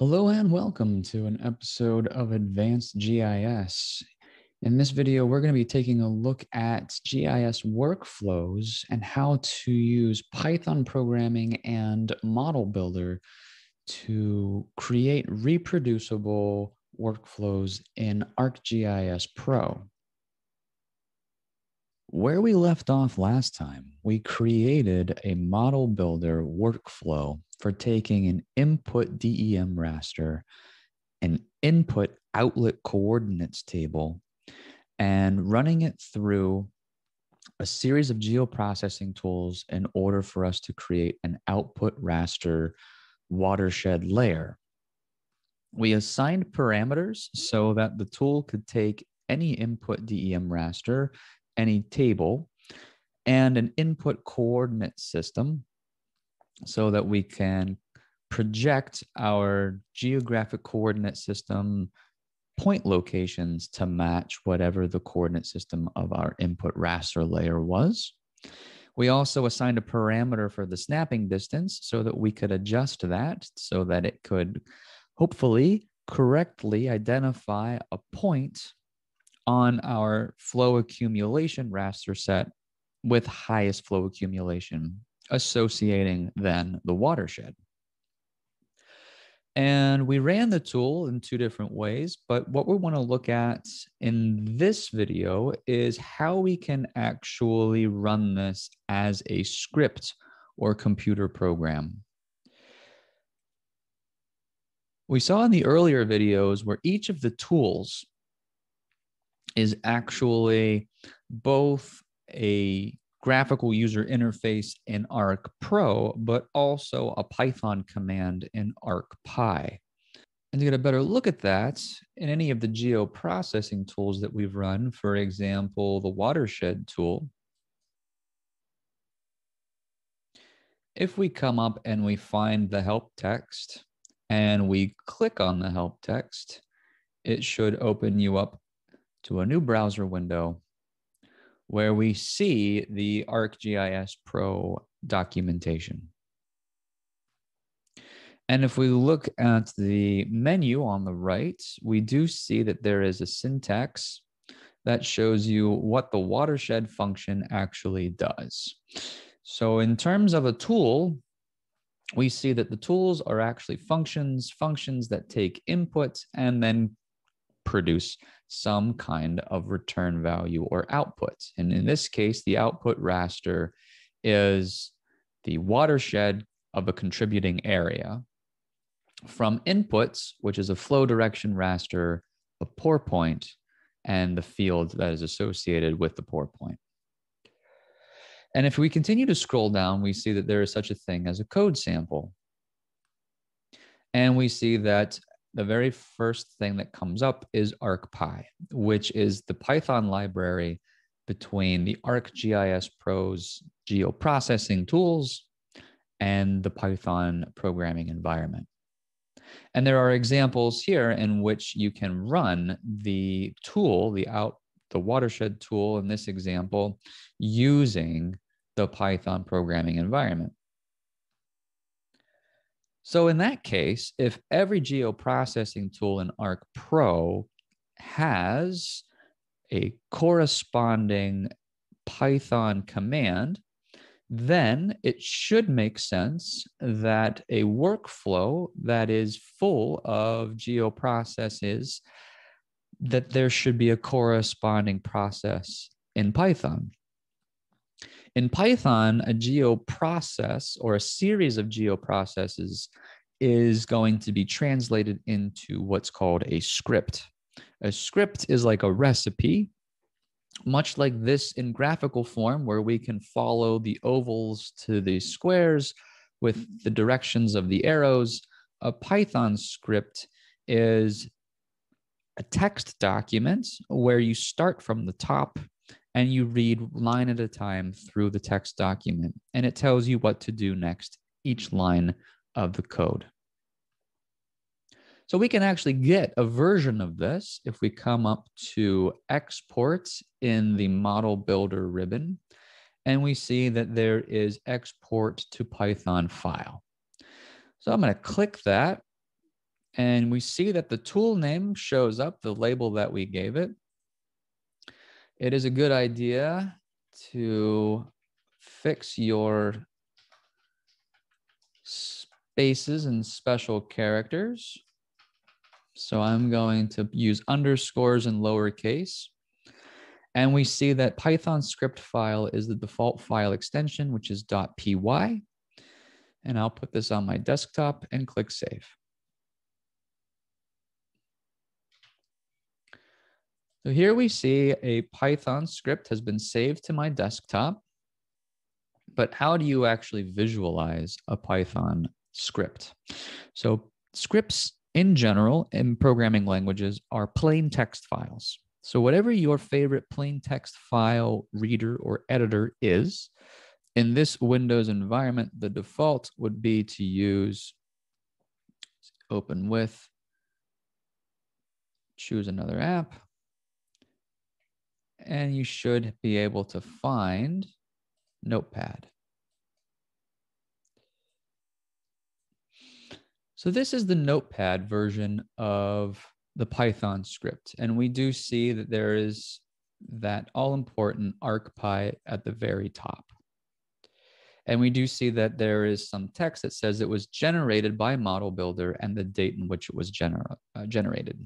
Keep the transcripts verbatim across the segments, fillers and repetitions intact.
Hello and welcome to an episode of Advanced G I S. In this video, we're going to be taking a look at G I S workflows and how to use Python programming and Model Builder to create reproducible workflows in ArcGIS Pro. Where we left off last time, we created a Model Builder workflow for taking an input D E M raster, an input outlet coordinates table, and running it through a series of geoprocessing tools in order for us to create an output raster watershed layer. We assigned parameters so that the tool could take any input D E M raster, any table, and an input coordinate system, so that we can project our geographic coordinate system point locations to match whatever the coordinate system of our input raster layer was. We also assigned a parameter for the snapping distance so that we could adjust that so that it could hopefully correctly identify a point on our flow accumulation raster set with highest flow accumulation, associating then the watershed. And we ran the tool in two different ways, but what we want to look at in this video is how we can actually run this as a script or computer program. We saw in the earlier videos where each of the tools is actually both a graphical user interface in Arc Pro, but also a Python command in ArcPy. And to get a better look at that, in any of the geoprocessing tools that we've run, for example, the watershed tool, if we come up and we find the help text and we click on the help text, it should open you up to a new browser window where we see the ArcGIS Pro documentation. And if we look at the menu on the right, we do see that there is a syntax that shows you what the watershed function actually does. So in terms of a tool, we see that the tools are actually functions, functions that take input and then produce some kind of return value or output. And in this case, the output raster is the watershed of a contributing area from inputs, which is a flow direction raster, a pour point, and the field that is associated with the pour point. And if we continue to scroll down, we see that there is such a thing as a code sample. And we see that the very first thing that comes up is ArcPy, which is the Python library between the ArcGIS Pro's geoprocessing tools and the Python programming environment. And there are examples here in which you can run the tool, the out, the watershed tool in this example, using the Python programming environment. So in that case, if every geoprocessing tool in Arc Pro has a corresponding Python command, then it should make sense that a workflow that is full of geoprocesses, that there should be a corresponding process in Python. In Python, a geoprocess or a series of geoprocesses is going to be translated into what's called a script. A script is like a recipe, much like this in graphical form, where we can follow the ovals to the squares with the directions of the arrows. A Python script is a text document where you start from the top and you read line at a time through the text document, and it tells you what to do next, each line of the code. So we can actually get a version of this if we come up to export in the Model Builder ribbon, and we see that there is export to Python file. So I'm going to click that, and we see that the tool name shows up, the label that we gave it. It is a good idea to fix your spaces and special characters. So I'm going to use underscores and lowercase. And we see that Python script file is the default file extension, which is .py. And I'll put this on my desktop and click save. So here we see a Python script has been saved to my desktop. But how do you actually visualize a Python script? So scripts in general in programming languages are plain text files. So whatever your favorite plain text file reader or editor is, in this Windows environment, the default would be to use open with, choose another app, and you should be able to find Notepad. So this is the Notepad version of the Python script. And we do see that there is that all-important ArcPy at the very top. And we do see that there is some text that says it was generated by Model Builder and the date in which it was gener- uh, generated.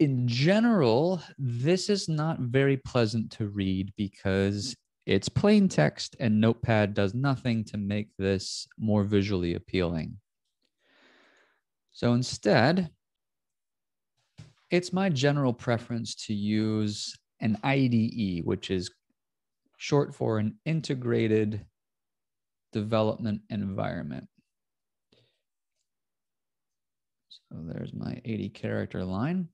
In general, this is not very pleasant to read because it's plain text and Notepad does nothing to make this more visually appealing. So instead, it's my general preference to use an I D E, which is short for an integrated development environment. So there's my eighty character line.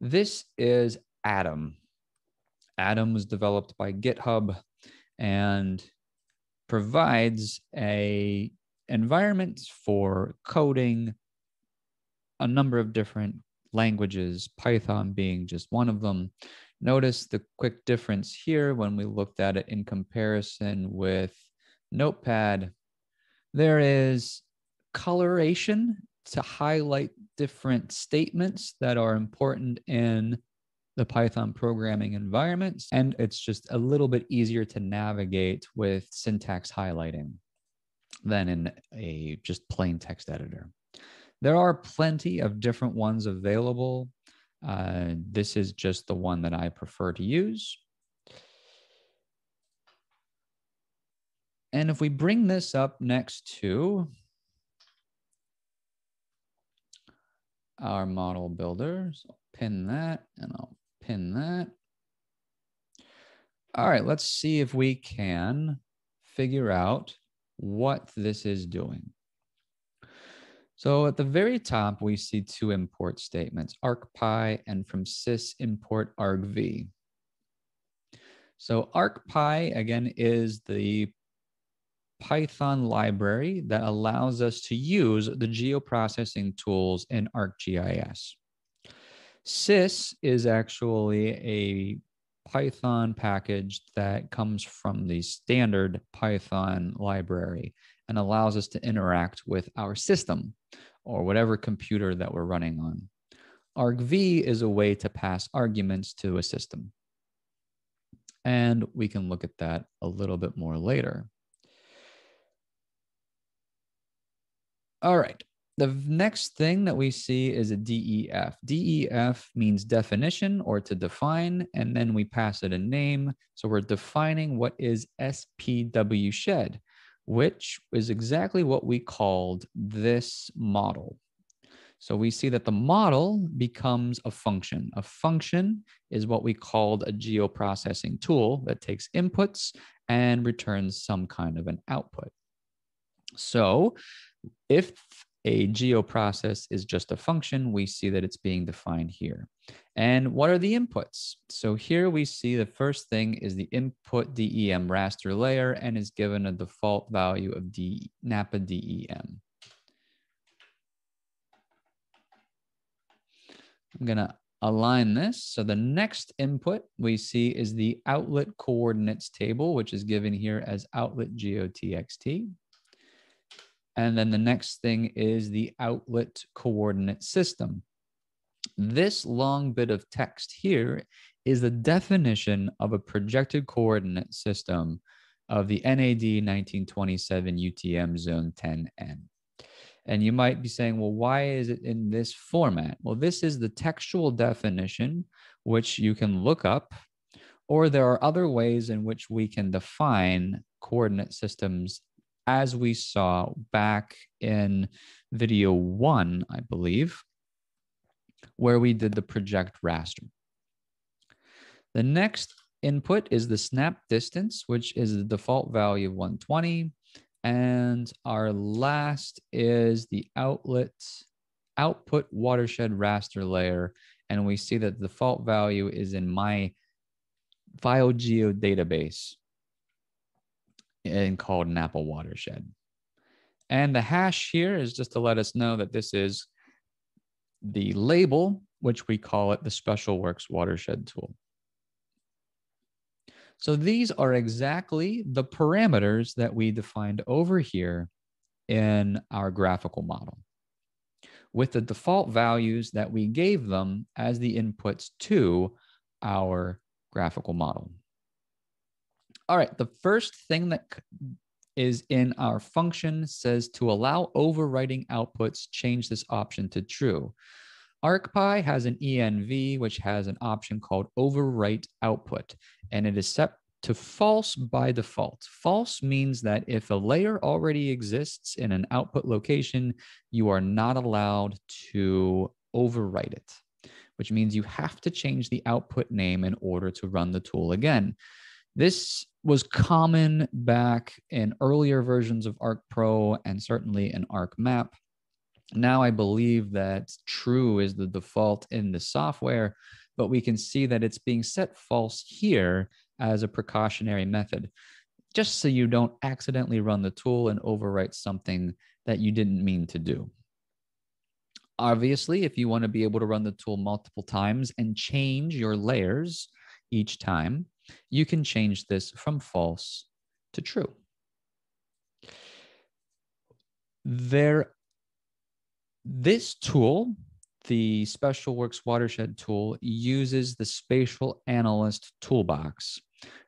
This is Atom. Atom was developed by GitHub and provides a environment for coding a number of different languages, Python being just one of them. Notice the quick difference here when we looked at it in comparison with Notepad. There is coloration to highlight different statements that are important in the Python programming environments, and it's just a little bit easier to navigate with syntax highlighting than in a just plain text editor. There are plenty of different ones available. Uh, this is just the one that I prefer to use. And if we bring this up next to our model builder, so I'll pin that and I'll pin that. All right, let's see if we can figure out what this is doing. So at the very top, we see two import statements, ArcPy and from sys import argv. So ArcPy, again, is the Python library that allows us to use the geoprocessing tools in ArcGIS. Sys is actually a Python package that comes from the standard Python library and allows us to interact with our system or whatever computer that we're running on. argv is a way to pass arguments to a system. And we can look at that a little bit more later. All right, the next thing that we see is a D E F. D E F means definition or to define, and then we pass it a name. So we're defining what is S P W shed, which is exactly what we called this model. So we see that the model becomes a function. A function is what we called a geoprocessing tool that takes inputs and returns some kind of an output. So if a geoprocess is just a function, we see that it's being defined here. And what are the inputs? So here we see the first thing is the input D E M raster layer and is given a default value of D, Napa D E M. I'm gonna align this. So the next input we see is the outlet coordinates table, which is given here as outlet geotxt. And then the next thing is the outlet coordinate system. This long bit of text here is the definition of a projected coordinate system of the N A D nineteen twenty-seven U T M Zone ten N. And you might be saying, well, why is it in this format? Well, this is the textual definition, which you can look up, or there are other ways in which we can define coordinate systems as we saw back in video one, I believe, where we did the project raster. The next input is the snap distance, which is the default value of one twenty. And our last is the outlet output watershed raster layer. And we see that the default value is in my FileGeo database and called Napa watershed. And the hash here is just to let us know that this is the label, which we call it the Special Works watershed tool. So these are exactly the parameters that we defined over here in our graphical model, with the default values that we gave them as the inputs to our graphical model. All right, the first thing that is in our function says to allow overwriting outputs, change this option to true. ArcPy has an E N V, which has an option called overwrite output, and it is set to false by default. False means that if a layer already exists in an output location, you are not allowed to overwrite it, which means you have to change the output name in order to run the tool again. This was common back in earlier versions of ArcPro and certainly in ArcMap. Now I believe that true is the default in the software, but we can see that it's being set false here as a precautionary method, just so you don't accidentally run the tool and overwrite something that you didn't mean to do. Obviously, if you want to be able to run the tool multiple times and change your layers each time, you can change this from false to true. There This tool, the Special Works Watershed tool, uses the Spatial Analyst Toolbox.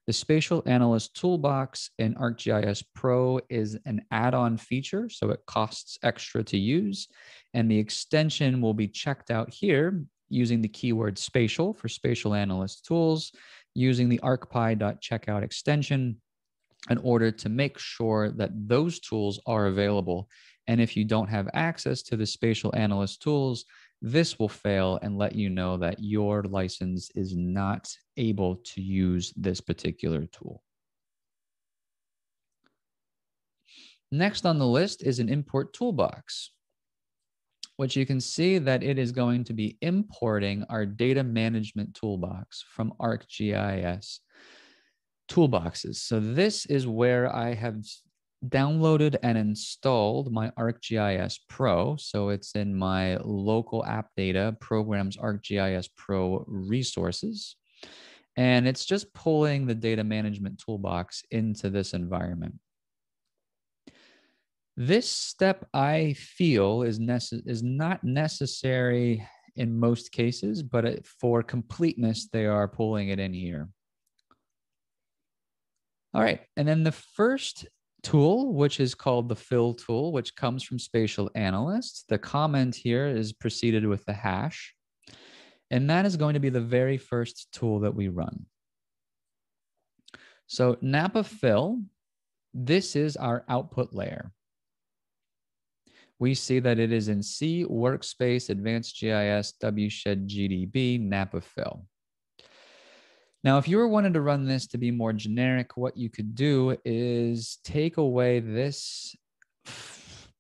The Spatial Analyst Toolbox in ArcGIS Pro is an add-on feature, so it costs extra to use, and the extension will be checked out here using the keyword spatial for Spatial Analyst Tools, using the ArcPy.checkout extension in order to make sure that those tools are available. And if you don't have access to the Spatial Analyst tools, this will fail and let you know that your license is not able to use this particular tool. Next on the list is an import toolbox, which you can see that it is going to be importing our data management toolbox from ArcGIS toolboxes. So this is where I have downloaded and installed my ArcGIS Pro. So it's in my local app data programs ArcGIS Pro resources. And it's just pulling the data management toolbox into this environment. This step I feel is, is not necessary in most cases, but it, for completeness, they are pulling it in here. All right, and then the first tool, which is called the fill tool, which comes from Spatial Analyst. The comment here is preceded with the hash, and that is going to be the very first tool that we run. So Napa fill, this is our output layer. We see that it is in C, Workspace, Advanced G I S, WShed, G D B, Napa fill. Now, if you were wanting to run this to be more generic, what you could do is take away this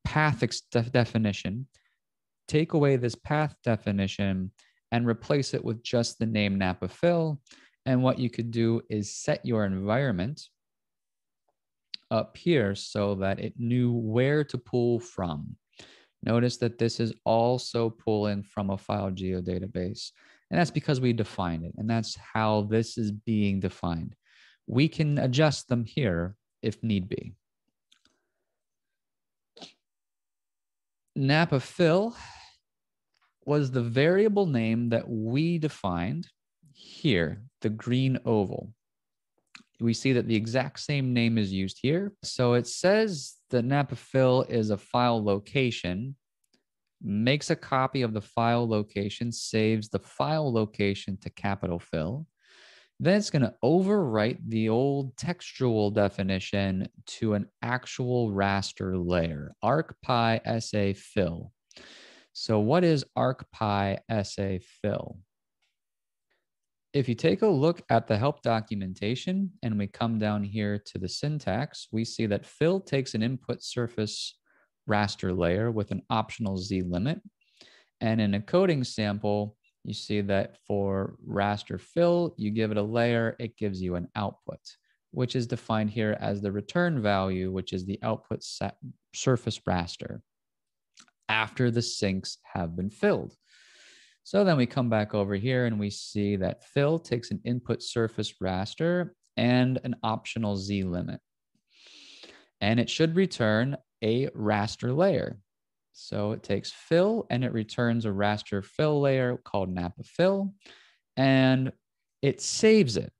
path definition, take away this path definition and replace it with just the name Napa fill. And what you could do is set your environment up here so that it knew where to pull from. Notice that this is also pulling from a FileGeo database. And that's because we defined it, and that's how this is being defined. We can adjust them here if need be. Napa fill was the variable name that we defined here, the green oval. We see that the exact same name is used here. So it says that Napa fill is a file location, makes a copy of the file location, saves the file location to capital fill. Then it's going to overwrite the old textual definition to an actual raster layer, ArcPy S A fill. So what is ArcPy S A fill? If you take a look at the help documentation and we come down here to the syntax, we see that fill takes an input surface raster layer with an optional Z limit. And in a coding sample, you see that for raster fill, you give it a layer, it gives you an output, which is defined here as the return value, which is the output set surface raster after the sinks have been filled. So then we come back over here and we see that fill takes an input surface raster and an optional Z limit. And it should return a raster layer. So it takes fill and it returns a raster fill layer called Napa fill, and it saves it.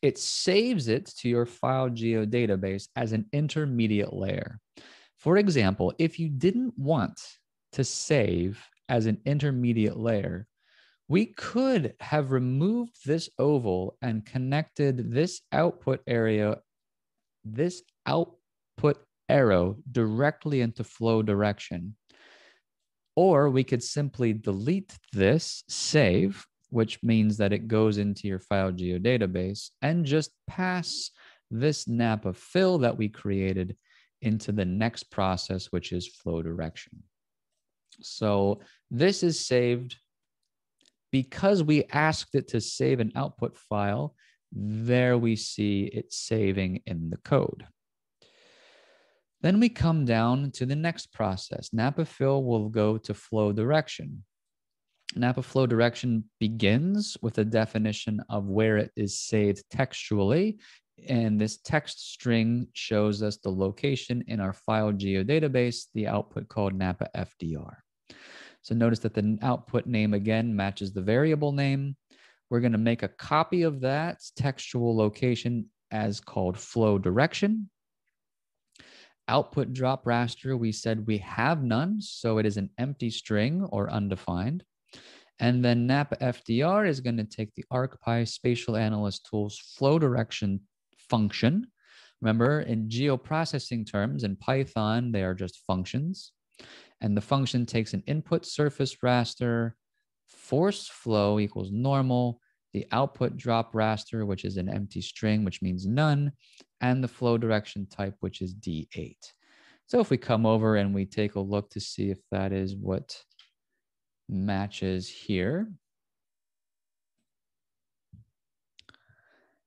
It saves it to your file geodatabase as an intermediate layer. For example, if you didn't want to save as an intermediate layer, we could have removed this oval and connected this output area, this output arrow directly into flow direction. Or we could simply delete this save, which means that it goes into your file geodatabase, and just pass this Napa fill that we created into the next process, which is flow direction. So this is saved because we asked it to save an output file. There we see it saving in the code. Then we come down to the next process. Napa fill will go to flow direction. Napa flow direction begins with a definition of where it is saved textually. And this text string shows us the location in our file geodatabase, the output called Napa F D R. So notice that the output name again matches the variable name. We're going to make a copy of that textual location as called flow direction. Output drop raster, we said we have none, so it is an empty string or undefined. And then Napa F D R is going to take the ArcPy Spatial Analyst Tools flow direction function. Remember, in geoprocessing terms, in Python, they are just functions. And the function takes an input surface raster, force flow equals normal, the output drop raster, which is an empty string, which means none, and the flow direction type, which is D eight. So if we come over and we take a look to see if that is what matches here.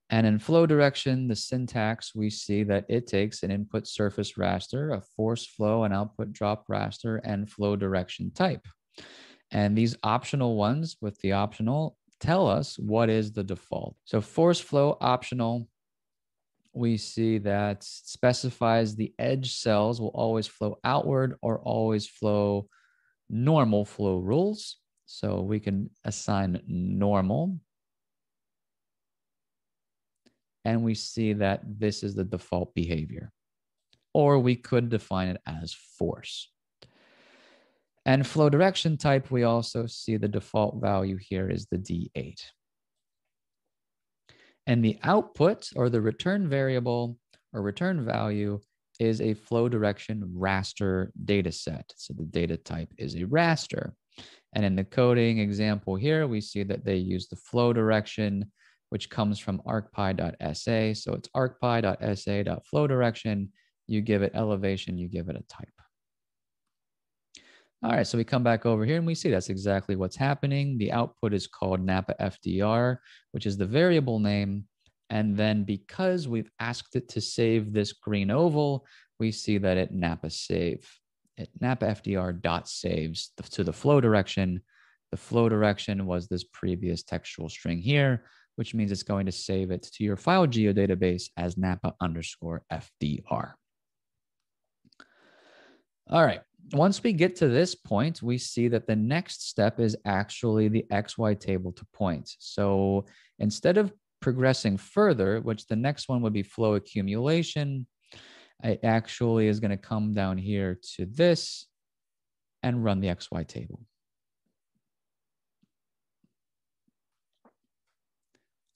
And in flow direction, the syntax, we see that it takes an input surface raster, a force flow, an output drop raster, and flow direction type. And these optional ones with the optional tell us what is the default. So force flow optional, we see that specifies the edge cells will always flow outward or always flow normal flow rules. So we can assign normal. And we see that this is the default behavior, or we could define it as force. And flow direction type, we also see the default value here is the D eight. And the output or the return variable or return value is a flow direction raster data set. So the data type is a raster. And in the coding example here, we see that they use the flow direction, which comes from arcpy.sa. So it's arcpy.sa.flow direction. You give it elevation, you give it a type. All right, so we come back over here and we see that's exactly what's happening. The output is called Napa F D R, which is the variable name. And then because we've asked it to save this green oval, we see that it Napa save. It Napa F D R dot saves to the flow direction. The flow direction was this previous textual string here, which means it's going to save it to your file geodatabase as Napa underscore F D R. All right, once we get to this point, we see that the next step is actually the X Y table to point. So instead of progressing further, which the next one would be flow accumulation, it actually is going to come down here to this and run the X Y table.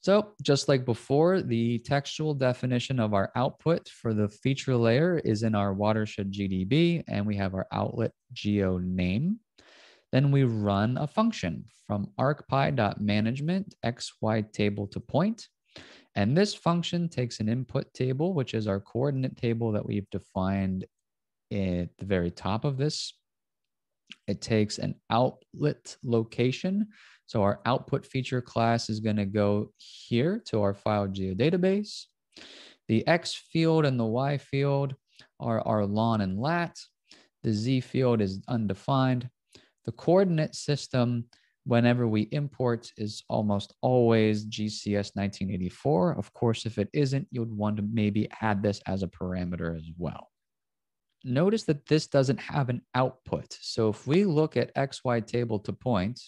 So just like before, the textual definition of our output for the feature layer is in our watershed G D B, and we have our outlet geo name. Then we run a function from arcpy.management X Y table to point. And this function takes an input table, which is our coordinate table that we've defined at the very top of this. It takes an outlet location. So our output feature class is going to go here to our file geodatabase. The X field and the Y field are our lon and lat. The Z field is undefined. The coordinate system, whenever we import, is almost always G C S nineteen eighty-four. Of course, if it isn't, you'd want to maybe add this as a parameter as well. Notice that this doesn't have an output. So if we look at X Y table to point,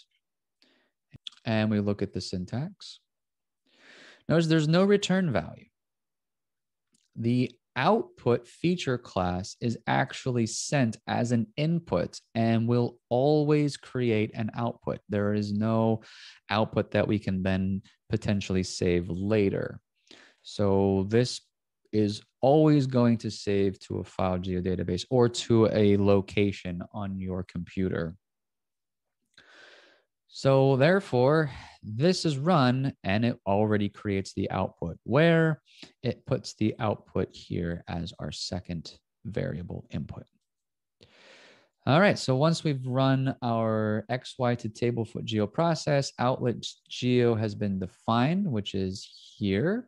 and we look at the syntax, notice there's no return value. The output feature class is actually sent as an input and will always create an output. There is no output that we can then potentially save later. So this is always going to save to a file geodatabase or to a location on your computer. So therefore, this is run and it already creates the output, where it puts the output here as our second variable input. All right, so once we've run our X Y to table foot geo process, outlet geo has been defined, which is here.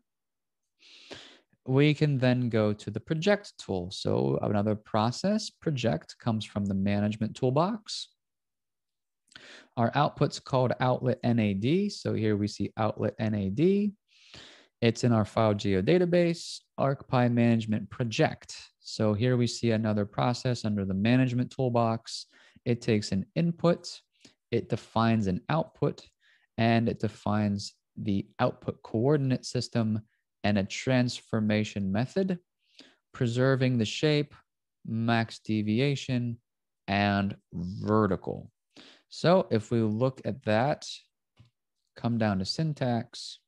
We can then go to the project tool. So another process, project, comes from the management toolbox. Our output's called outlet N A D. So here we see outlet N A D. It's in our file geodatabase, ArcPy management project. So here we see another process under the management toolbox. It takes an input, it defines an output, and it defines the output coordinate system and a transformation method, preserving the shape, max deviation, and vertical. So if we look at that, come down to syntax,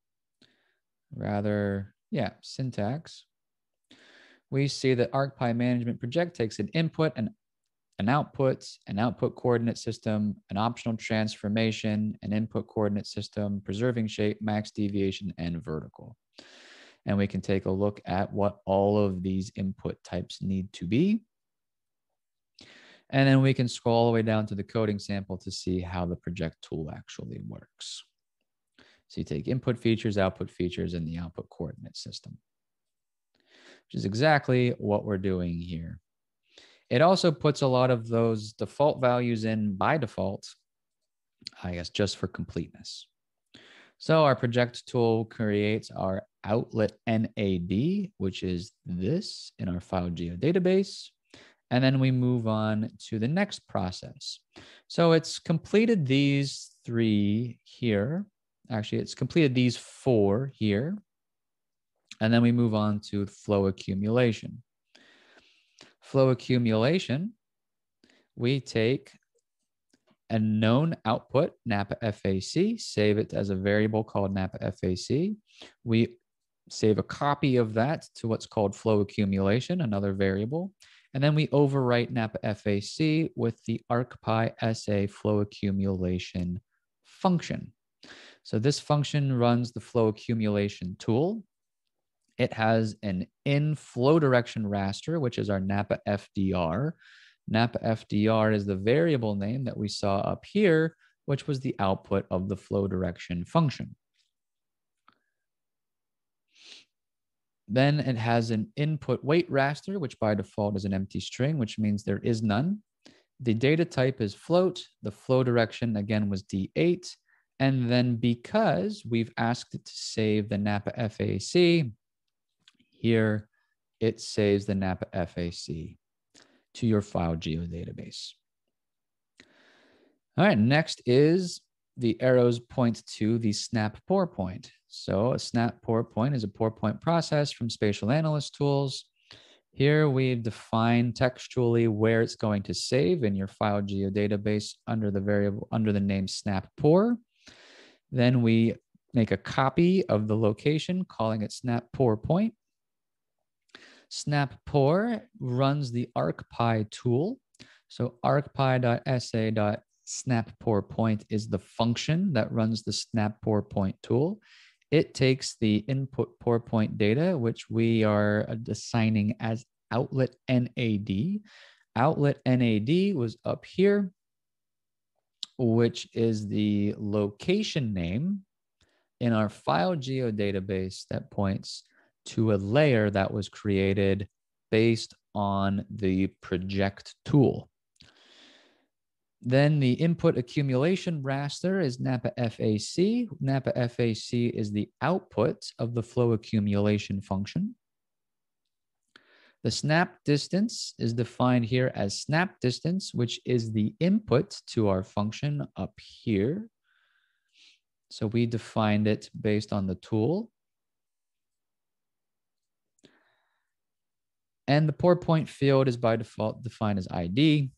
rather, yeah, syntax, we see that ArcPy management project takes an input and an output, an output coordinate system, an optional transformation, an input coordinate system, preserving shape, max deviation, and vertical. And we can take a look at what all of these input types need to be. And then we can scroll all the way down to the coding sample to see how the project tool actually works. So you take input features, output features, and the output coordinate system, which is exactly what we're doing here. It also puts a lot of those default values in by default, I guess, just for completeness. So our project tool creates our outlet N A D, which is this in our file geodatabase. And then we move on to the next process. So it's completed these three here. Actually, it's completed these four here. And then we move on to flow accumulation. Flow accumulation, we take a known output, N A P P A F A C, save it as a variable called N A P P A F A C. We save a copy of that to what's called flow accumulation, another variable. And then we overwrite N A P P A F A C with the ArcPy S A flow accumulation function. So this function runs the flow accumulation tool. It has an in flow direction raster, which is our N A P P A F D R. N A P P A F D R is the variable name that we saw up here, which was the output of the flow direction function. Then it has an input weight raster, which by default is an empty string, which means there is none. The data type is float. The flow direction, again, was D eight. And then because we've asked it to save the N A P P A F A C, here it saves the N A P P A F A C to your file geodatabase. All right, next is the arrows point to the snap pour point. So a snap pour point is a pour point process from Spatial Analyst tools. Here we define textually where it's going to save in your file geodatabase under the variable, under the name snap pour. Then we make a copy of the location, calling it snap pour point. Snap pour runs the ArcPy tool. So arcpy.sa.snappourPoint is the function that runs the snap pour point tool. It takes the input pour point data, which we are assigning as outlet N A D. Outlet N A D was up here, which is the location name in our file geodatabase that points to a layer that was created based on the project tool. Then the input accumulation raster is N A P A F A C. N A P A F A C is the output of the flow accumulation function. The snap distance is defined here as snap distance, which is the input to our function up here. So we defined it based on the tool. And the pour point field is by default defined as I D.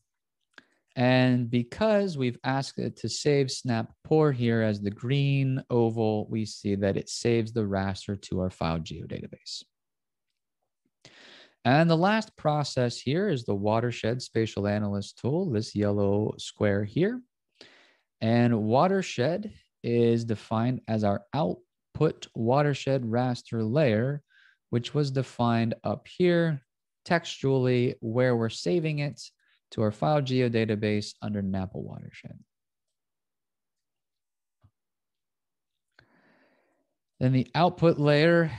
And because we've asked it to save snap pour here as the green oval, we see that it saves the raster to our file geodatabase. And the last process here is the watershed Spatial Analyst tool, this yellow square here. And watershed is defined as our output watershed raster layer, which was defined up here textually where we're saving it to our file geodatabase under N A P A watershed. Then the output layer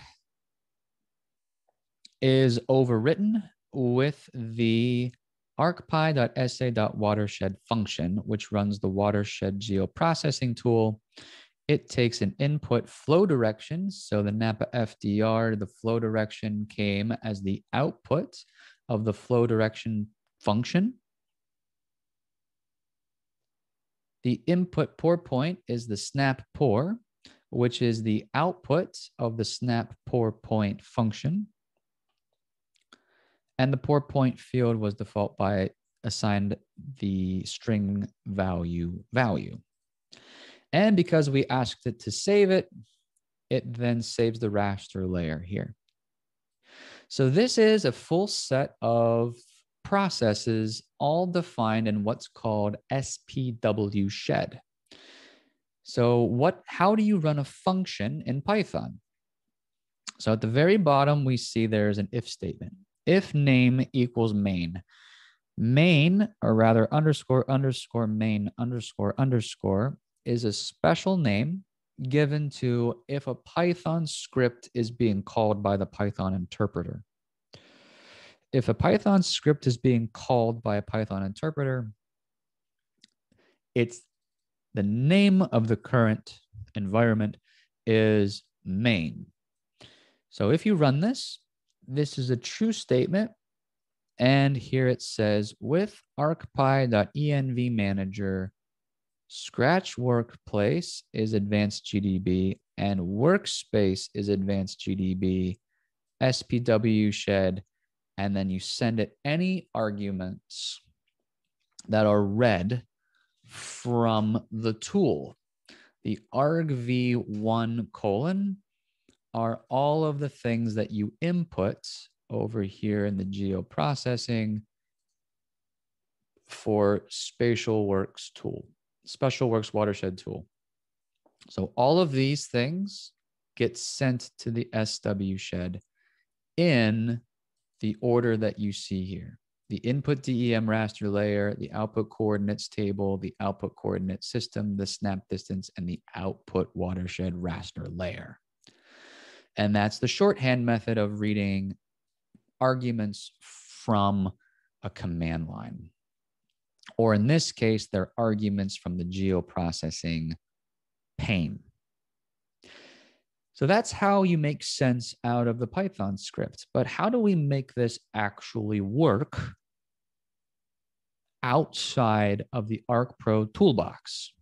is overwritten with the arcpy.sa.watershed function, which runs the watershed geoprocessing tool. It takes an input flow direction. So the N A P A F D R, the flow direction came as the output of the flow direction function. The input pour point is the snap pour, which is the output of the snap pour point function. And the pour point field was default by assigned the string value value. And because we asked it to save it, it then saves the raster layer here. So this is a full set of processes all defined in what's called S P W shed. So what, how do you run a function in Python? So at the very bottom, we see there's an if statement. If name equals main. Main, or rather underscore, underscore, main, underscore, underscore, is a special name given to if a Python script is being called by the Python interpreter. If a Python script is being called by a Python interpreter, it's the name of the current environment is main. So if you run this, this is a true statement. And here it says with arcpy.envmanager, Scratch workplace is advanced G D B and workspace is advanced G D B, S P W shed, and then you send it any arguments that are read from the tool. The argv one colon are all of the things that you input over here in the geoprocessing for Spatial Works tool. Special Works watershed tool. So all of these things get sent to the S W shed in the order that you see here. The input D E M raster layer, the output coordinates table, the output coordinate system, the snap distance, and the output watershed raster layer. And that's the shorthand method of reading arguments from a command line. Or in this case, they're arguments from the geoprocessing pane. So that's how you make sense out of the Python script. But how do we make this actually work outside of the ArcPro toolbox.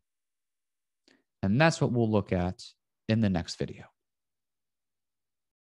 And that's what we'll look at in the next video.